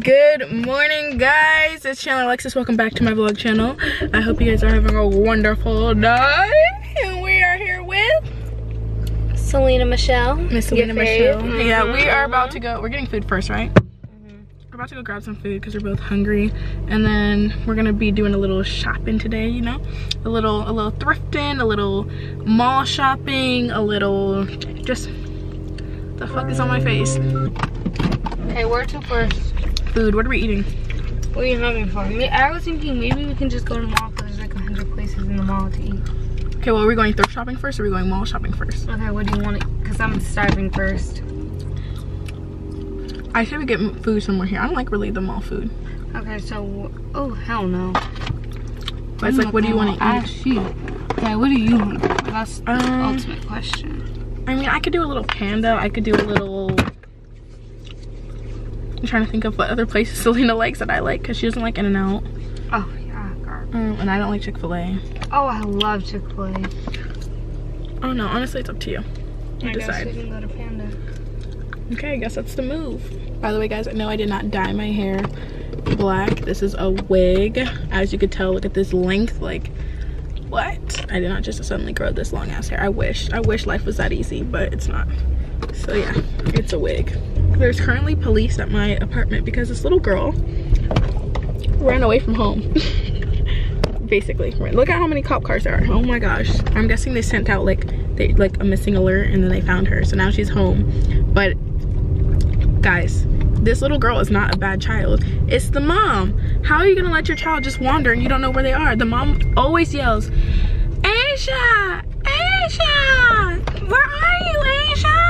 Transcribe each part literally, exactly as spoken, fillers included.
Good morning, guys. It's Chandler Alexis. Welcome back to my vlog channel. I hope you guys are having a wonderful day. And we are here with Selena Michelle. Miss Selena Michelle. Mm -hmm. Yeah, we are about to go. We're getting food first, right? We're about to go grab some food because we're both hungry, and then we're gonna be doing a little shopping today, you know, a little a little thrifting, a little mall shopping, a little just the fuck is on my face. Okay, where to first? Food. What are we eating? What are you hungry for? I was thinking maybe we can just go to the mall because there's like a hundred places in the mall to eat. Okay, well, are we going thrift shopping first or are we going mall shopping first? Okay, what do you want? Because I'm starving first. I should get food somewhere here. I don't like really the mall food. Okay, so, oh, hell no. But it's like, what do you want to eat? Shoot. Yeah, what do you want? That's the um, ultimate question. I mean, I could do a little Panda. I could do a little... I'm trying to think of what other places Selena likes that I like, because she doesn't like In-N-Out. Oh, yeah, garbage. Mm, and I don't like Chick-fil-A. Oh, I love Chick-fil-A. Oh, no, honestly, it's up to you. You I decide. Guess we can go to Panda. Okay, I guess that's the move. By the way, guys, I know I did not dye my hair black. This is a wig. As you could tell, look at this length. Like, what? I did not just suddenly grow this long ass hair. I wish. I wish life was that easy, but it's not. So yeah, it's a wig. There's currently police at my apartment because this little girl ran away from home. Basically, look at how many cop cars there are. Oh my gosh. I'm guessing they sent out like they like a missing alert and then they found her. So now she's home. But guys, this little girl is not a bad child. It's the mom. How are you gonna let your child just wander and you don't know where they are? The mom always yells, Asia, Asia, where are you, Asia?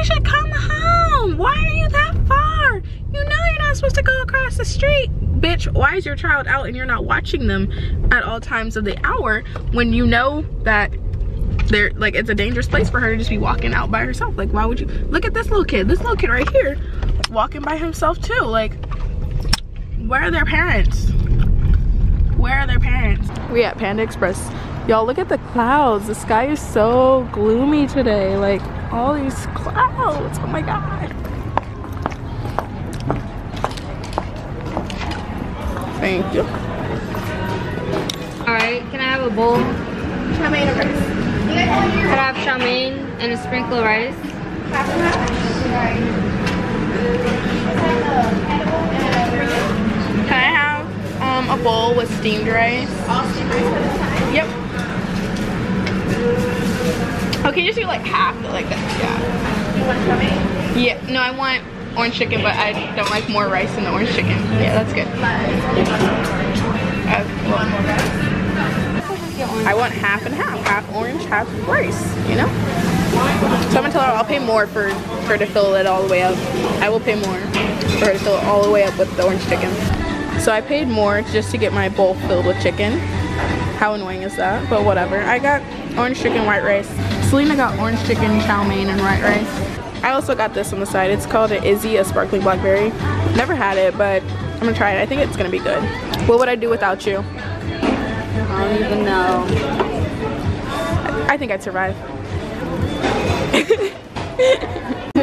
Asia, come home. Why are you that far? You know you're not supposed to go across the street. Bitch, why is your child out and you're not watching them at all times of the hour when you know that they're like it's a dangerous place for her to just be walking out by herself? Like, why would you? Look at this little kid this little kid right here walking by himself too. Like, where are their parents? Where are their parents? We at Panda Express, y'all. Look at the clouds. The sky is so gloomy today. Like, all these clouds. Oh my god. Thank you. All right, can I have a bowl? Charmaine and rice. Can I have charmaine and a sprinkle of rice? Can I have um, a bowl with steamed rice? All steamed rice at a time? Yep. Okay, you just do like half, like that, yeah. You want charmaine? Yeah, no, I want orange chicken, but I don't like more rice than the orange chicken. Yeah, that's good. I want half and half, half orange, half rice, you know? So I'm gonna tell her I'll pay more for her to fill it all the way up. I will pay more for her to fill it all the way up with the orange chicken. So I paid more just to get my bowl filled with chicken. How annoying is that? But whatever. I got orange chicken, white rice. Selena got orange chicken, chow mein, and white rice. I also got this on the side. It's called an Izzy, a sparkling blackberry. Never had it, but I'm gonna try it. I think it's gonna be good. What would I do without you? I don't even know. I think I'd survive.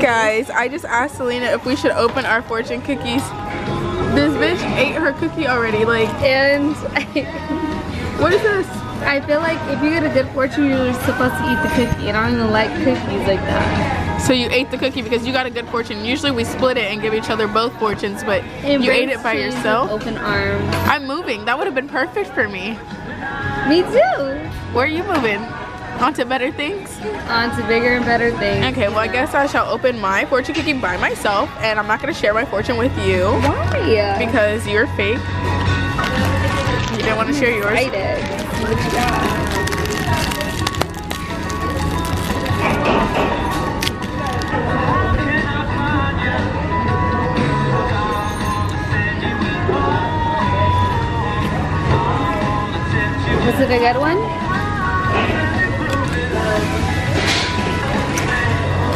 Guys, I just asked Selena if we should open our fortune cookies. This bitch ate her cookie already. Like, and I, what is this? I feel like if you get a good fortune, you're supposed to eat the cookie, and I don't even like cookies like that. So you ate the cookie because you got a good fortune. Usually we split it and give each other both fortunes, but it you ate it by yourself. Open arms. I'm moving. That would have been perfect for me. Me too. Where are you moving? On to better things? On to bigger and better things. Okay, well, I guess I shall open my fortune cookie by myself, and I'm not going to share my fortune with you. Why? Because you're fake. You didn't want to share yours. I did. What you got? Was it a good one?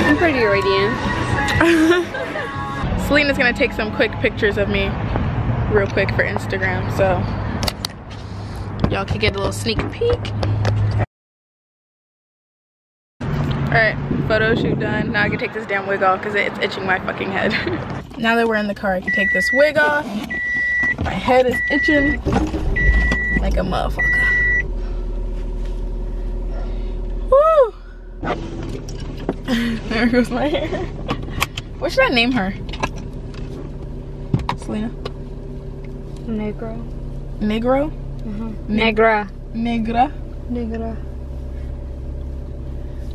I'm pretty radiant. Selena's gonna take some quick pictures of me real quick for Instagram, so y'all can get a little sneak peek. Alright, photo shoot done. Now I can take this damn wig off because it's itching my fucking head. Now that we're in the car, I can take this wig off. My head is itching like a motherfucker. Woo! There goes my hair. What should I name her? Selena? Negro. Negro? Mm-hmm. Ne Negra. Negra? Negra.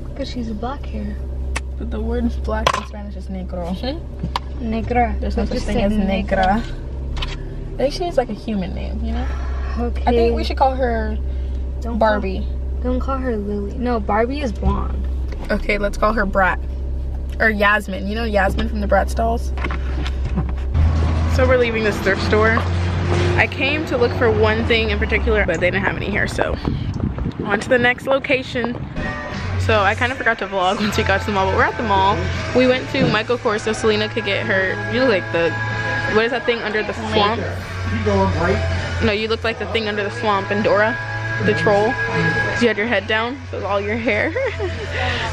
Because she's black hair. But the word black in Spanish is negro. Mm-hmm. Negra. There's no such thing as negra. negra. I think she needs like a human name, you know? Okay. I think we should call her don't Barbie. Call, don't call her Lily. No, Barbie is blonde. Okay, let's call her Brat. Or Yasmin. You know Yasmin from the Bratz dolls? So we're leaving this thrift store. I came to look for one thing in particular, but they didn't have any here, so on to the next location. So I kind of forgot to vlog once we got to the mall, but we're at the mall. We went to Michael Kors so Selena could get her, you look like the, what is that thing under the swamp? You go right. No, you look like the thing under the swamp in Dora, the troll. You had your head down, so it was all your hair.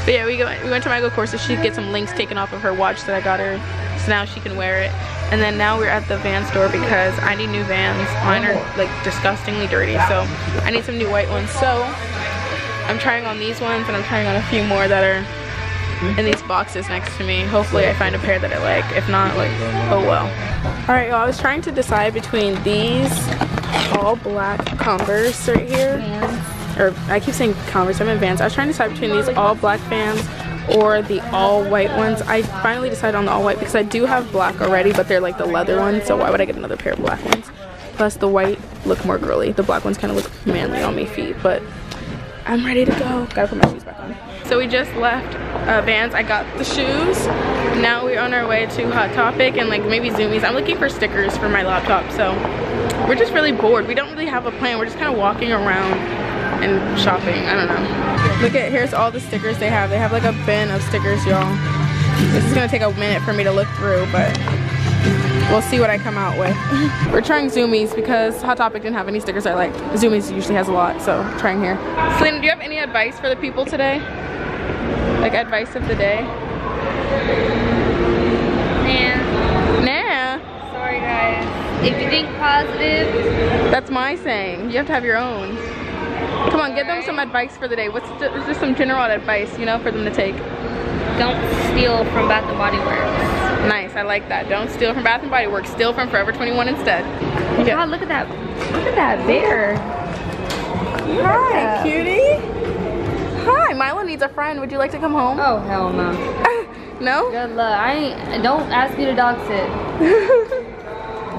But yeah, we, go, we went to Michael Kors so she could get some links taken off of her watch that I got her, so now she can wear it. And then now we're at the Van store because I need new Vans. Mine are like disgustingly dirty, so I need some new white ones. So I'm trying on these ones and I'm trying on a few more that are in these boxes next to me. Hopefully I find a pair that I like. If not, like, oh well. All right, y'all, I was trying to decide between these all black Converse right here. Vans. Or I keep saying Converse, I meant Vans. I was trying to decide between these all black Vans or the all white ones. I finally decided on the all white because I do have black already, but they're like the leather ones, so why would I get another pair of black ones? Plus the white look more girly. The black ones kind of look manly on my feet, but I'm ready to go. Gotta put my shoes back on. So we just left uh, Vans. I got the shoes. Now we're on our way to Hot Topic and like maybe Zoomies. I'm looking for stickers for my laptop, so we're just really bored. We don't really have a plan. We're just kind of walking around and shopping, I don't know. Look at, here's all the stickers they have. They have like a bin of stickers, y'all. This is gonna take a minute for me to look through, but we'll see what I come out with. We're trying Zoomies because Hot Topic didn't have any stickers I liked. Zoomies usually has a lot, so I'm trying here. Selena, do you have any advice for the people today? Like advice of the day? Nah. Nah. Sorry guys. If you think positive. That's my saying, you have to have your own. Come on, give them some advice for the day. What's the, just some general advice, you know, for them to take? Don't steal from Bath and Body Works. Nice, I like that. Don't steal from Bath and Body Works. Steal from Forever twenty-one instead. God, yeah. Look at that. Look at that bear. Hi, yeah. Cutie. Hi, Milo needs a friend. Would you like to come home? Oh, hell no. No? Good luck. I ain't, don't ask me to dog sit.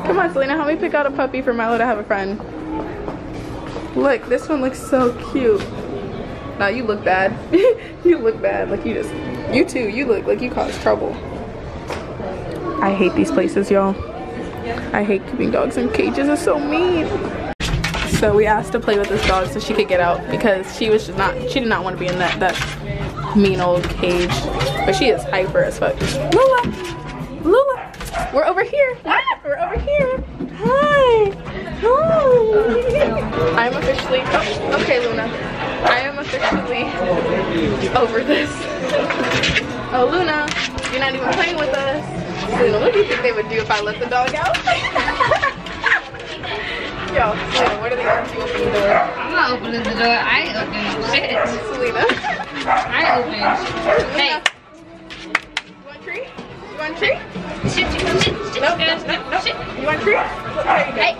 Come on, Selena, help me pick out a puppy for Milo to have a friend. Look, this one looks so cute. Nah, you look bad. You look bad. Like you just, you too, you look like you caused trouble. I hate these places, y'all. I hate keeping dogs in cages, it's so mean. So we asked to play with this dog so she could get out because she was just not, she did not want to be in that, that mean old cage. But she is hyper as fuck. Lula, Lula, we're over here. Ah, we're over here. Hi. Oh. I'm officially, oh, okay Luna, I am officially over this. Oh Luna, you're not even playing with us. Luna, what do you think they would do if I let the dog out? Yo, Selena, what are they going to do opening the door? I'm not opening the door, I ain't opening shit. Selena. I opened. Hey. You want a treat? You want a treat? Shit, shit, shit, shit, nope, shit, no, no, shit. You want a treat? Hey,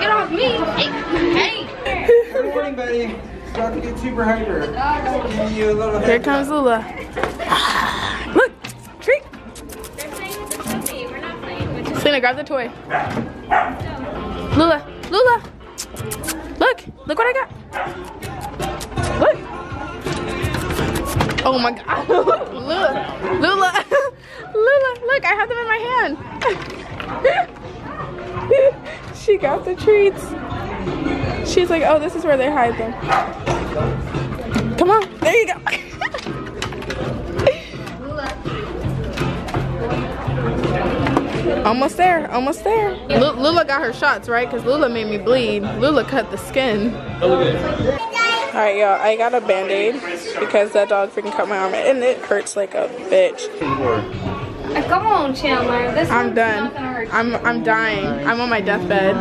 get off me. Hey, hey. Good morning, buddy. Starting to get super hyper. You a little Here head comes Lula. Look, treat. They're playing with the puppy. We're not playing with the puppy. Selena, grab the toy. Lula, Lula. Look, look what I got. Look. Oh my God. Lula, Lula. Lula, look, I have them in my hand. She got the treats. She's like, oh, this is where they hide them. Come on, there you go. Almost there, almost there. L Lula got her shots, right? Because Lula made me bleed. Lula cut the skin. Oh, look at it. Alright y'all, I got a band-aid because that dog freaking cut my arm and it hurts like a bitch. Come on, Chandler. This I'm done. I'm I'm dying. I'm on my deathbed.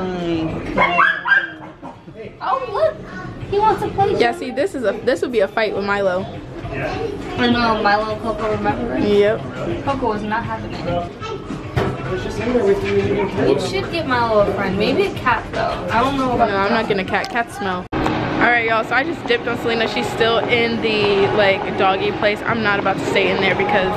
Oh look, he wants to play. Yeah, see, this is a this would be a fight with Milo. I know Milo and Coco, remember? Yep. Coco was not having it. You should get Milo a friend. Maybe a cat though. I don't know about. No, I'm not getting a cat. Cats smell. Alright y'all, so I just dipped on Selena. She's still in the like doggy place. I'm not about to stay in there because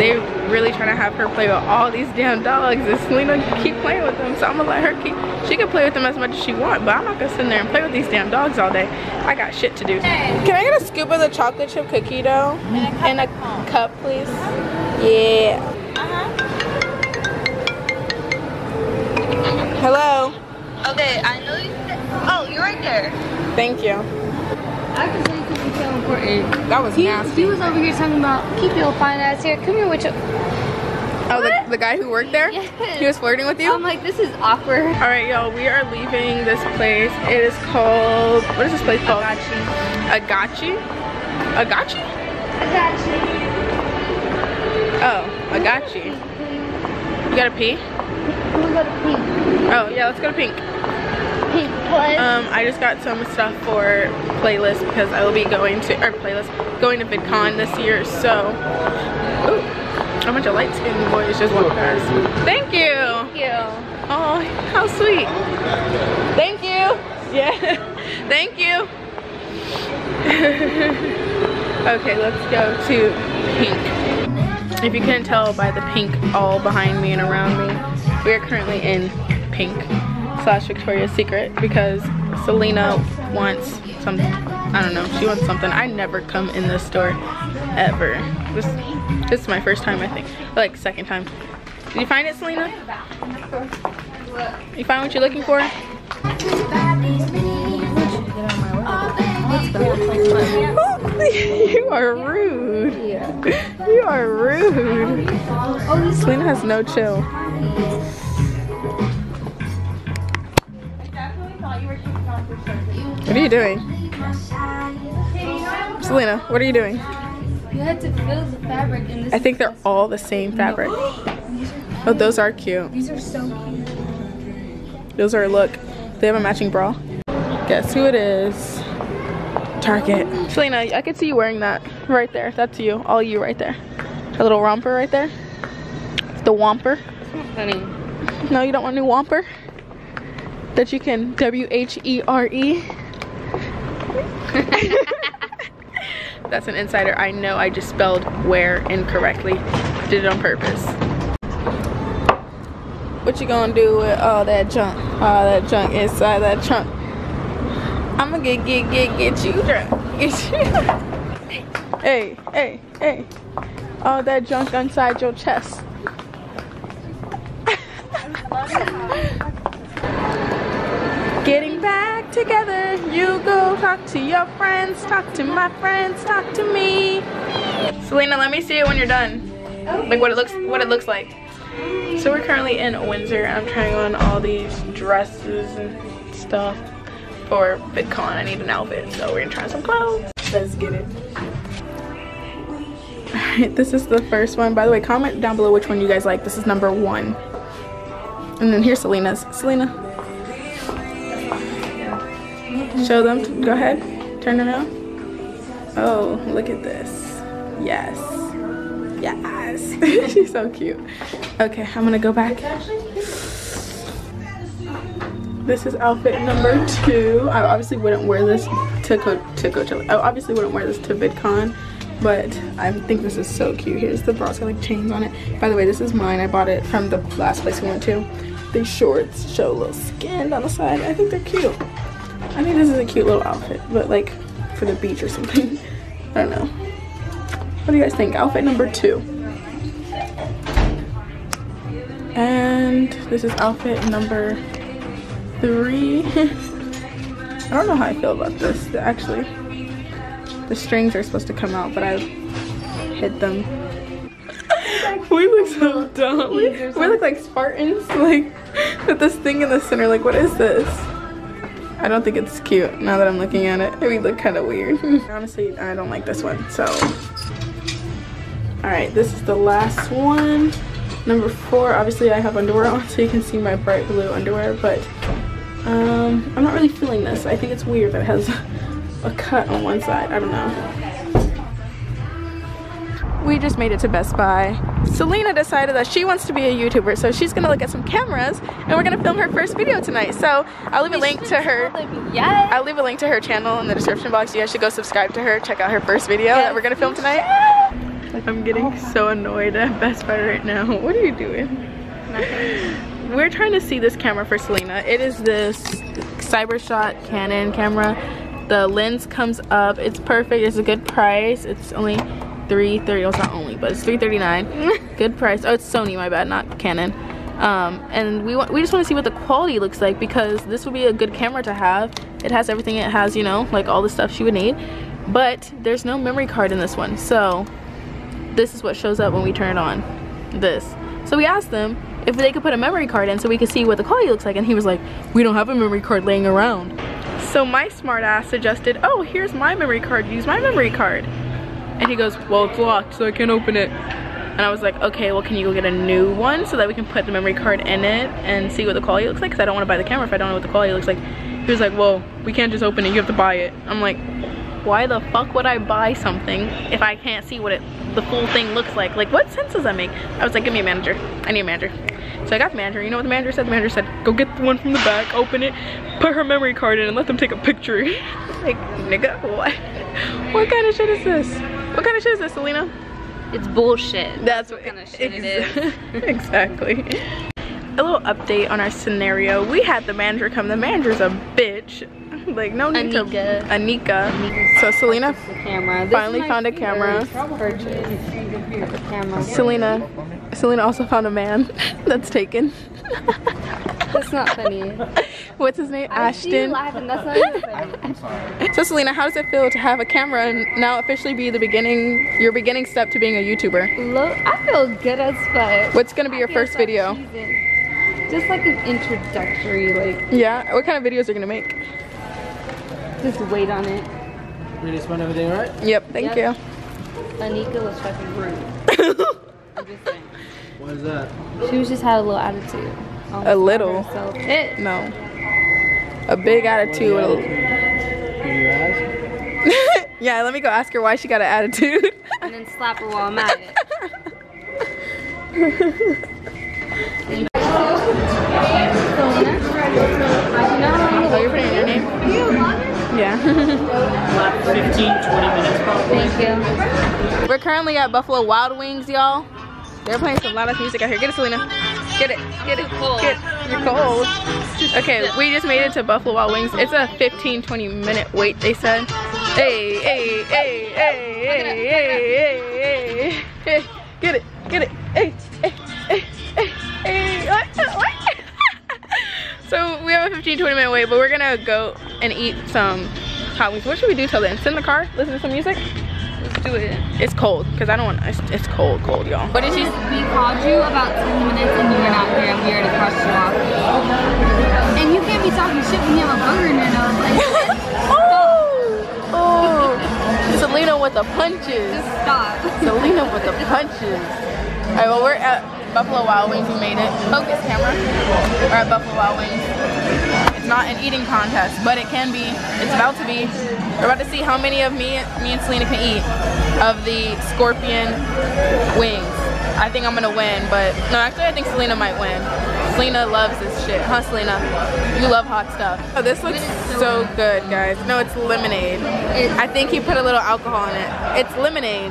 they're really trying to have her play with all these damn dogs and Selena keep playing with them. So I'm gonna let her keep, she can play with them as much as she wants, but I'm not gonna sit in there and play with these damn dogs all day. I got shit to do. Can I get a scoop of the chocolate chip cookie dough? And a cup, a cup please? Yeah. Hello. Okay, I know you said. Oh, you're right there. Thank you. I can tell you because you're so important. That was he, nasty. He was over here talking about keep your fine ass here. Come here with your. Oh, the, the guy who worked there? Yes. He was flirting with you? I'm like, this is awkward. All right, y'all, we are leaving this place. It is called. What is this place called? Agachi. Agachi? Agachi? Agachi. Oh, Agachi. You gotta pee? We go to pink. Oh yeah, let's go to pink. Pink what? Um, I just got some stuff for playlist because I will be going to or playlist going to VidCon this year. So, ooh, how much a light skinned boy is just one past. Thank you. Thank you. Oh, how sweet. Thank you. Yeah. Thank you. Okay, let's go to pink. If you couldn't tell by the pink all behind me and around me. We are currently in pink slash Victoria's Secret because Selena wants something. I don't know. She wants something. I never come in this store ever. This, this is my first time, I think. Like, second time. Did you find it, Selena? You find what you're looking for? You are rude. You are rude. Selena has no chill. What are you doing? Selena, what are you doing? You had to feel the fabric in this. I think they're all the same fabric. Oh, those are cute. These are so cute. Those are, look, they have a matching bra. Guess who it is? Target. Selena, I could see you wearing that right there. That's you, all you right there. A little romper right there. The womper. Funny. No, you don't want a new womper? That you can W H E R E? That's an insider. I know I just spelled wear incorrectly. Did it on purpose. What you gonna do with all that junk? All that junk inside that trunk. I'm gonna get, get, get, get you drunk. Get you. Hey, hey, hey. All that junk inside your chest. Getting back together, you go talk to your friends, talk to my friends, talk to me. Selena, let me see it when you're done. Like what it looks what it looks like. So we're currently in Windsor. I'm trying on all these dresses and stuff for VidCon. I need an outfit, so we're gonna try some clothes. Let's get it. Alright, this is the first one. By the way, comment down below which one you guys like. This is number one. And then here's Selena's. Selena. Show them. To, go ahead. Turn it around. Oh, look at this. Yes. Yes. She's so cute. Okay, I'm gonna go back. This is outfit number two. I obviously wouldn't wear this to go to go to. I obviously wouldn't wear this to VidCon, but I think this is so cute. Here's the bra, so like chains on it. By the way, this is mine. I bought it from the last place we went to. These shorts show a little skin down the side. I think they're cute. I think this is a cute little outfit, but like for the beach or something. I don't know. What do you guys think? Outfit number two. And this is outfit number three. I don't know how I feel about this. Actually, the strings are supposed to come out, but I hid them. We look so dumb. We, we look like Spartans, like with this thing in the center. Like, what is this? I I don't think it's cute now that I'm looking at it. It would look kind of weird. Honestly, I don't like this one, so. All right, this is the last one. Number four, obviously I have underwear on, so you can see my bright blue underwear, but um, I'm not really feeling this. I think it's weird that it has a cut on one side. I don't know. We just made it to Best Buy. Selena decided that she wants to be a YouTuber, so she's gonna look at some cameras, and we're gonna film her first video tonight. So I'll leave a link to her. Yes. I'll leave a link to her channel in the description box. You guys should go subscribe to her. Check out her first video yes. that we're gonna film tonight. I'm getting oh so annoyed at Best Buy right now. What are you doing? Nothing. We're trying to see this camera for Selena. It is this CyberShot Canon camera. The lens comes up. It's perfect. It's a good price. It's only three thirty. Well, it's not only, but it's three thirty-nine. Good price. Oh, it's Sony. My bad, not Canon. Um, and we want. We just want to see what the quality looks like, because this would be a good camera to have. It has everything. It has, you know, like all the stuff she would need. But there's no memory card in this one, so. This is what shows up when we turn it on, this. So we asked them if they could put a memory card in so we could see what the quality looks like, and he was like, we don't have a memory card laying around. So my smart ass suggested, oh, here's my memory card, use my memory card. And he goes, well, it's locked, so I can't open it. And I was like, okay, well, can you go get a new one so that we can put the memory card in it and see what the quality looks like, because I don't want to buy the camera if I don't know what the quality looks like. He was like, well, we can't just open it, you have to buy it. I'm like, why the fuck would I buy something if I can't see what it, the full thing looks like? Like, what sense does that make? I was like, give me a manager. I need a manager. So I got the manager. You know what the manager said? The manager said, go get the one from the back, open it, put her memory card in, and let them take a picture. Like, nigga, what? What kind of shit is this? What kind of shit is this, Selena? It's bullshit. That's what, what kind of shit it is. Exactly. A little update on our scenario. We had the manager come. The manager's a bitch. Like, no need Anika. to Anika. Anika. So Selena finally found a camera. camera. Selena, Selena also found a man that's taken. That's not funny. What's his name? I Ashton. See you laughing. That's not even funny. I'm sorry. So Selena, how does it feel to have a camera and now officially be the beginning, your beginning step to being a YouTuber? Look, I feel good as fuck. What's gonna be I your first so video? Cheesy. Just like an introductory, like. Yeah. What kind of videos are you gonna make? Just wait on it. We just went everything right? Yep, thank yep. you. Anika was fucking rude. I'm just saying. What is that? She was just had a little attitude. Almost a little? It, no. A big attitude. What attitude? Can you ask? Yeah, let me go ask her why she got an attitude. And then slap her while I'm at it. Oh, you're putting in your name? Yeah. About fifteen, twenty minutes probably. Thank you. We're currently at Buffalo Wild Wings, y'all. They're playing some loud ass music out here. Get it, Selena. Get it. Get it. Get it. You're cold. Okay, we just made it to Buffalo Wild Wings. It's a fifteen, twenty minute wait, they said. Hey, hey, hey, hey, hey, hey, hey, hey. Get it. Get it. Hey, hey, hey, hey, hey. What? What? So we have a fifteen, twenty minute wait, but we're gonna go and eat some hot wings. What should we do till then? Sit in the car, listen to some music? Let's do it. It's cold, because I don't want, it's, it's cold, cold, y'all. What did you, we called you about ten minutes and you were not here and we already crossed you off. And you can't be talking shit when you have a burger in your nose. Like, oh! Oh! Selena with the punches. Just stop. Selena with the punches. All right, well, we're at Buffalo Wild Wings, we made it. Focus camera. We're at Buffalo Wild Wings. It's not an eating contest, but it can be. It's about to be. We're about to see how many of me, me and Selena can eat of the scorpion wings. I think I'm gonna win, but no, actually I think Selena might win. Selena loves this shit, huh Selena? You love hot stuff. Oh, this looks so good, guys. No, it's lemonade. I think he put a little alcohol in it. It's lemonade.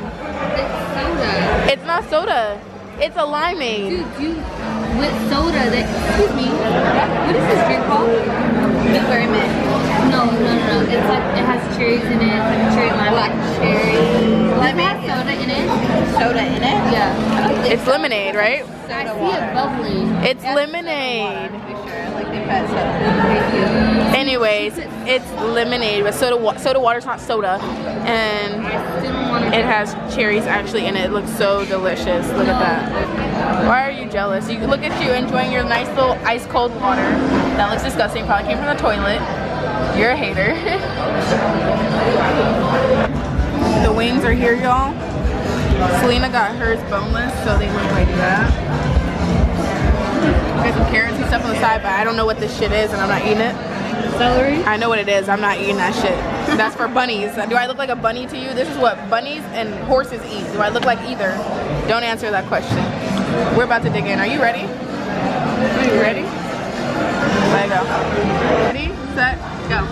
It's soda. It's not soda. It's a limeade. Dude, you with soda that, excuse me, what is this drink called? Blueberry mint. No, no, no, no. It's like, it has cherries in it. It's like cherry lime. Black cherry. Lemonade. It has soda in it. Soda in it? Yeah. It's, it's lemonade, right? Soda I see it bubbling. It's yeah, lemonade. Soda water, sure. Like they put soda. Anyways, it's lemonade, but soda, wa soda water's not soda. And it has cherries actually in it. It looks so delicious. Look at that. Why are you jealous? You look at you enjoying your nice little ice cold water. That looks disgusting. Probably came from the toilet. You're a hater. The wings are here, y'all. Selena got hers boneless, so they went like that. There's some carrots and stuff on the side, but I don't know what this shit is, and I'm not eating it. Celery? I know what it is. I'm not eating that shit. That's for bunnies. Do I look like a bunny to you? This is what bunnies and horses eat. Do I look like either? Don't answer that question. We're about to dig in. Are you ready? Are you ready? Let it go. Ready, set, go.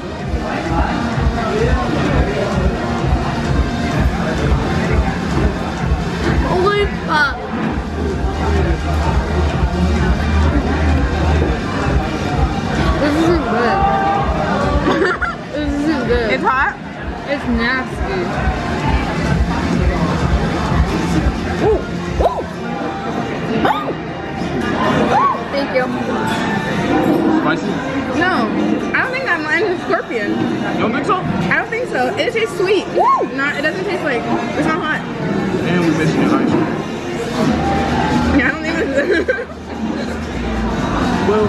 Holy fuck. This isn't good. This isn't good. It's hot? It's nasty. Ooh. Ooh. Ooh. Ooh. Thank you. Spicy? No, I don't think that mine is scorpion. You don't think so? I don't think so. It tastes sweet. Woo! Not, it doesn't taste like, it's not hot. And we missed your ice cream. Yeah, I don't even. Well,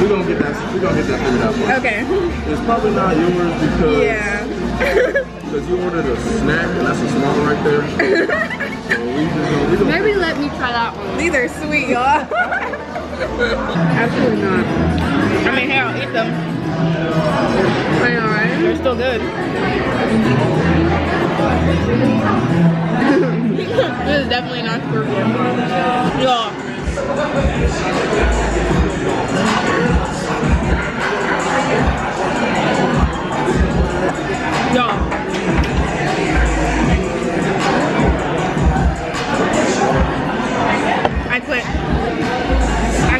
we're gonna get that, we're gonna get that figured out for you. Okay. It's probably not yours because. Yeah. Because you ordered a snack and that's a small right there. So we just gonna, we gonna maybe let me try that one. These are sweet, y'all. Absolutely not. I mean, here, I'll eat them. Are you alright? They're still good. This is definitely not for you. Y'all. Y'all. I quit. I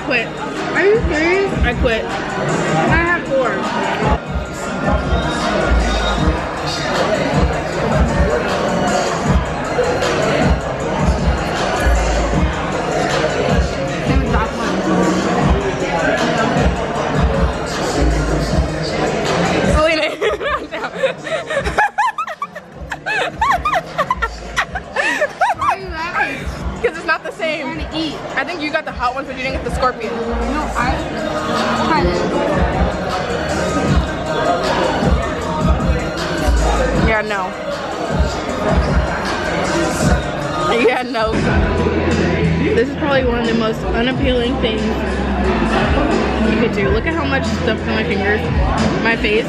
quit. Are you serious? I quit. I have four. Oh, wait, why are you laughing? Because it's not the same. I'm trying to eat. I think you got the hot ones, but you didn't get the scorpion. No, I tried it. Yeah, no. Yeah, no. This is probably one of the most unappealing things you could do. Look at how much stuff's on my fingers. My face.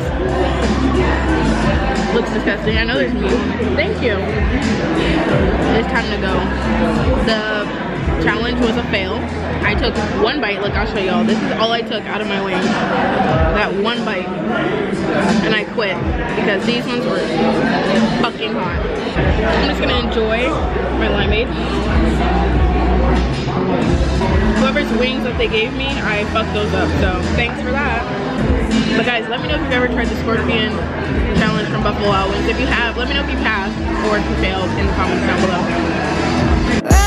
Looks disgusting. I know there's meat. Thank you. It's time to go. The challenge was a fail. I took one bite. Look, I'll show y'all. This is all I took out of my wings. That one bite. And I quit because these ones were fucking hot. I'm just gonna enjoy my limeade. Whoever's wings that they gave me, I fucked those up. So thanks for that. But guys, let me know if you've ever tried the scorpion challenge from Buffalo Wild Wings. If you have, let me know if you passed or if you failed in the comments down below.